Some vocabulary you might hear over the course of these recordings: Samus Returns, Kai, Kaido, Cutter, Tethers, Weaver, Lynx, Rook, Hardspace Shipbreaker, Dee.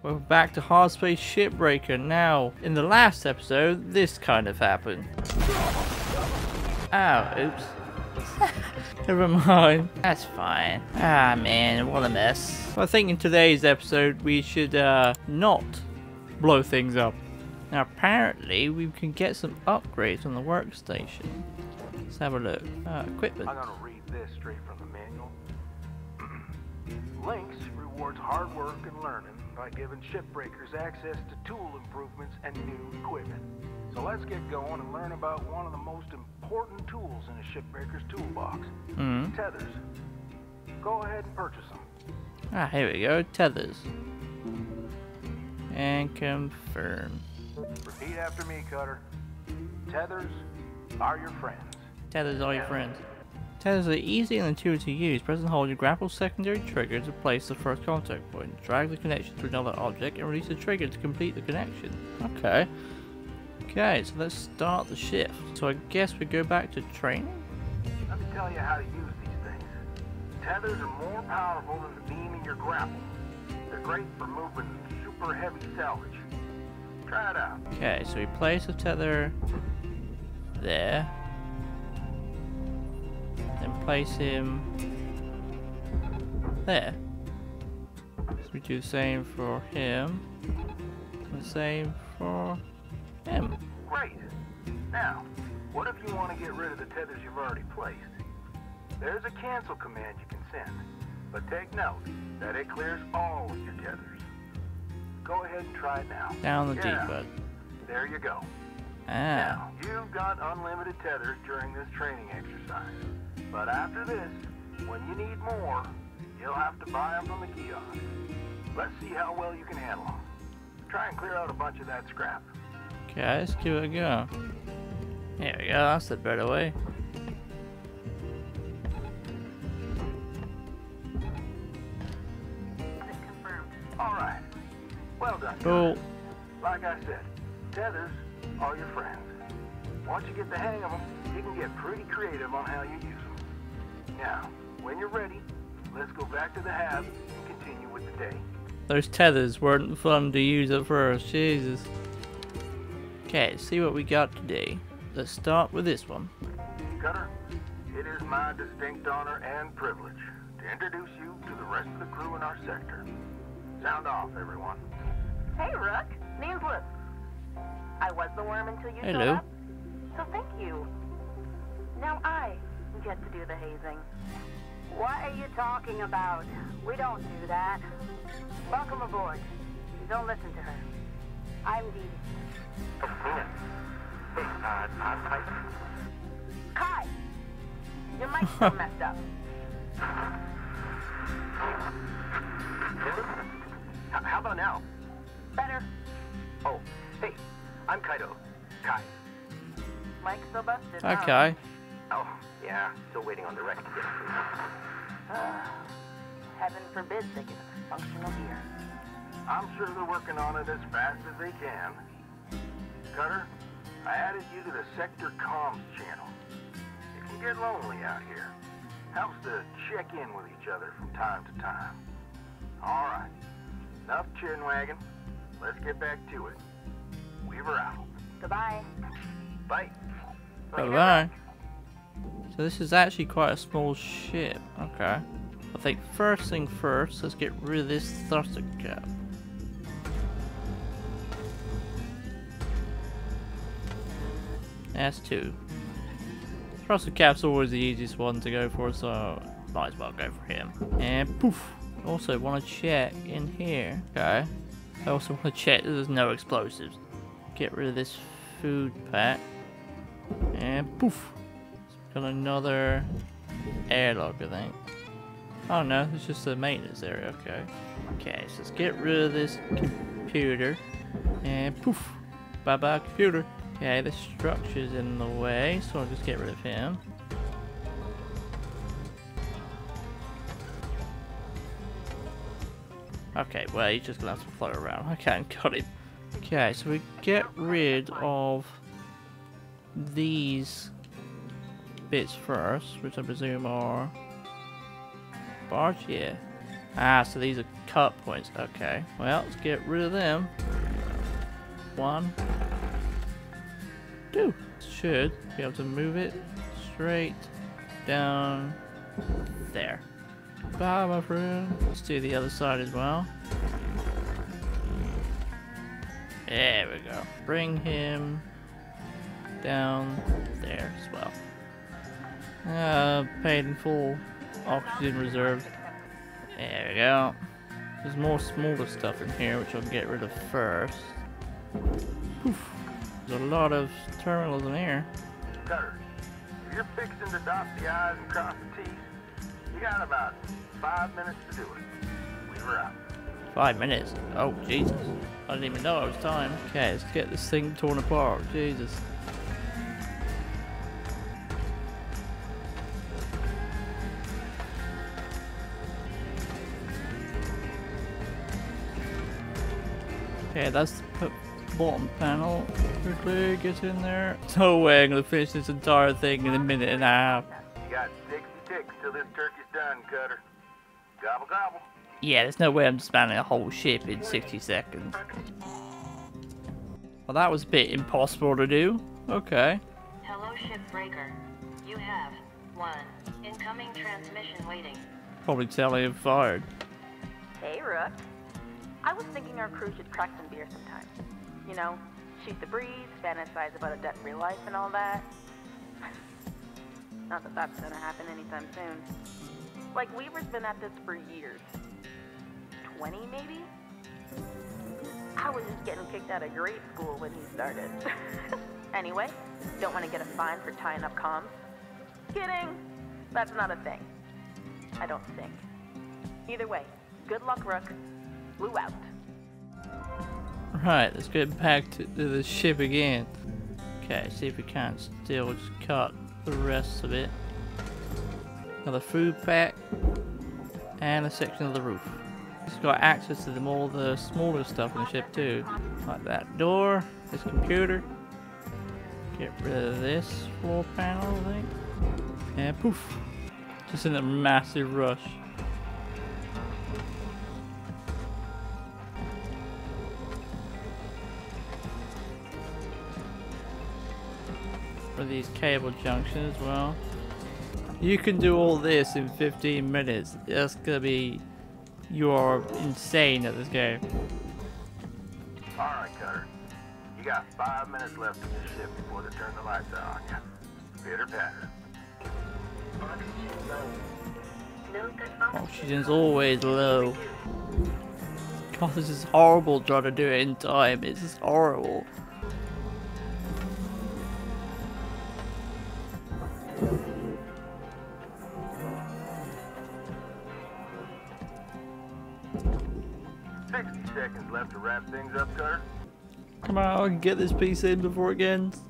We're back to Hardspace Shipbreaker. Now, in the last episode, this kind of happened. Oh, oops. Never mind. That's fine. Ah, man, what a mess. I think in today's episode, we should not blow things up. Now, apparently, we can get some upgrades on the workstation. Let's have a look. Equipment. I gotta read this straight from the manual. Lynx rewards hard work and learning by giving shipbreakers access to tool improvements and new equipment. So let's get going and learn about one of the most important tools in a shipbreaker's toolbox. Tethers. Go ahead and purchase them. Ah, here we go. Tethers. And confirm. Repeat after me, Cutter. Tethers are your friends. Tethers are your friends. Tethers are easy and intuitive to use. Press and hold your grapple secondary trigger to place the first contact point. Drag the connection to another object and release the trigger to complete the connection. Okay. Okay, so let's start the shift. So I guess we go back to training? Let me tell you how to use these things. Tethers are more powerful than the beam in your grapple. They're great for moving super heavy salvage. Try it out. Okay, so we place a tether there. Then place him there. So we do the same for him. And the same for him. Great. Now, what if you want to get rid of the tethers you've already placed? There's a cancel command you can send, but take note that it clears all of your tethers. Go ahead and try it now. Down the D button. There you go. Ah. Now, you've got unlimited tethers during this training exercise, but after this, when you need more, you'll have to buy them from the kiosk. Let's see how well you can handle them. Try and clear out a bunch of that scrap. Okay, let's give it a go. There we go, that's the better way. Alright, well done. Cool. Guys. Like I said, tethers are your friends. Once you get the hang of them, you can get pretty creative on how you use them. Now, when you're ready, let's go back to the hab and continue with the day. Those tethers weren't fun to use at first, Jesus. Okay, let's see what we got today. Let's start with this one. Cutter, it is my distinct honor and privilege to introduce you to the rest of the crew in our sector. Sound off, everyone. Hey, Rook. Name's Lynx. I was the worm until you showed up, so thank you. Now I get to do the hazing. What are you talking about? We don't do that. Welcome aboard. Don't listen to her. I'm Dee. Kai, your mic's so messed up. How about now? Better. Oh, hey, I'm Kaido. Kai. Mike's so busted. Okay. Huh? Oh, yeah, still waiting on the wreck to get through. Heaven forbid they get functional gear. I'm sure they're working on it as fast as they can. Cutter, I added you to the sector comms channel. It can get lonely out here. Helps to check in with each other from time to time. Alright, enough chin wagging. Let's get back to it. Weaver out. Goodbye. Bye. Bye-bye. So this is actually quite a small ship. Okay. I think first thing first, let's get rid of this thruster cap. S2. Thruster cap's always the easiest one to go for, so might as well go for him. And poof! Also want to check in here. Okay. I also want to check that there's no explosives. Get rid of this food pack. And poof! Got another airlock, I think. Oh no, it's just the maintenance area. Okay. Okay, so let's get rid of this computer. And poof! Bye bye, computer. Okay, the structure's in the way, so I'll just get rid of him. Okay, well, he's just gonna have to float around. Okay, got him. Okay, so we get rid of these bits first, which I presume are barge. Yeah. Ah, so these are cut points. Okay, well, let's get rid of them. 1, 2. Should be able to move it straight down there. Bye, my friend. Let's do the other side as well. There we go. Bring him down there as well. Paid in full oxygen reserve. There we go. There's more smaller stuff in here, which I'll get rid of first. Oof. There's a lot of terminals in here. Cutter, if you're fixing to dot the I's and cross the T's, you got about 5 minutes to do it. Weaver out. 5 minutes? Oh, Jesus. I didn't even know it was time. Okay, let's get this thing torn apart. Jesus. Okay, that's the bottom panel. Quickly get in there. No way I'm gonna finish this entire thing in a minute and a half. You got 60 ticks till this turkey's done, Cutter. Gobble gobble. Yeah, there's no way I'm spanning a whole ship in 60 seconds. Well, that was a bit impossible to do. Okay. Hello, Shipbreaker. You have 1 incoming transmission waiting. Probably tell I am fired. Hey, Rook. I was thinking our crew should crack some beer sometime. You know, shoot the breeze, fantasize about a debt-free life and all that. Not that that's gonna happen anytime soon. Like, Weaver's been at this for years. 20, maybe? I was just getting kicked out of grade school when he started. Anyway, don't want to get a fine for tying up comms? Kidding! That's not a thing. I don't think. Either way, good luck, Rook. Blew out. Right, let's get back to the ship again. Okay, see if we can't still just cut the rest of it. Another food pack and a section of the roof. It's got access to all the smaller stuff in the ship too. Like that door, this computer. Get rid of this floor panel, I think. And poof! Just in a massive rush. For these cable junctions, well, you can do all this in 15 minutes. That's gonna be, you are insane at this game. All right, Cutter, you got 5 minutes left of the ship before they turn the lights out on you. Pitter patter. Oxygen's always low. God, this is horrible trying to do it in time. This is horrible. Left to wrap things up, Cutter. Come on, I can get this piece in before it ends.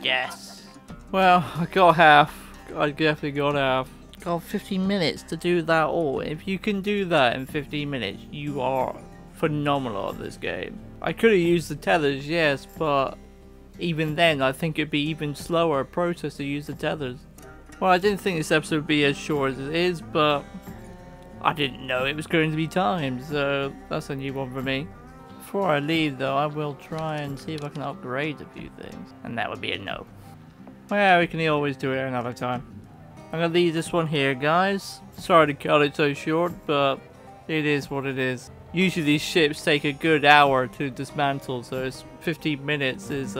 Yes. Well, I got half. I definitely got half. Got 15 minutes to do that all. If you can do that in 15 minutes, you are phenomenal at this game. I could have used the tethers, yes, but even then, I think it'd be even slower a process to use the tethers. Well, I didn't think this episode would be as short as it is, but I didn't know it was going to be timed, so that's a new one for me. Before I leave, though, I will try and see if I can upgrade a few things, and that would be a no. Well, we can always do it another time. I'm going to leave this one here, guys. Sorry to cut it so short, but it is what it is. Usually these ships take a good hour to dismantle, so it's 15 minutes is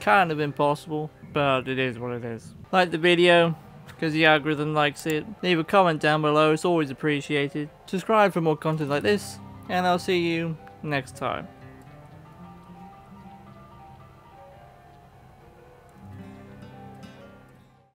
kind of impossible, but it is what it is. Like the video because the algorithm likes it. Leave a comment down below, it's always appreciated. Subscribe for more content like this, and I'll see you next time.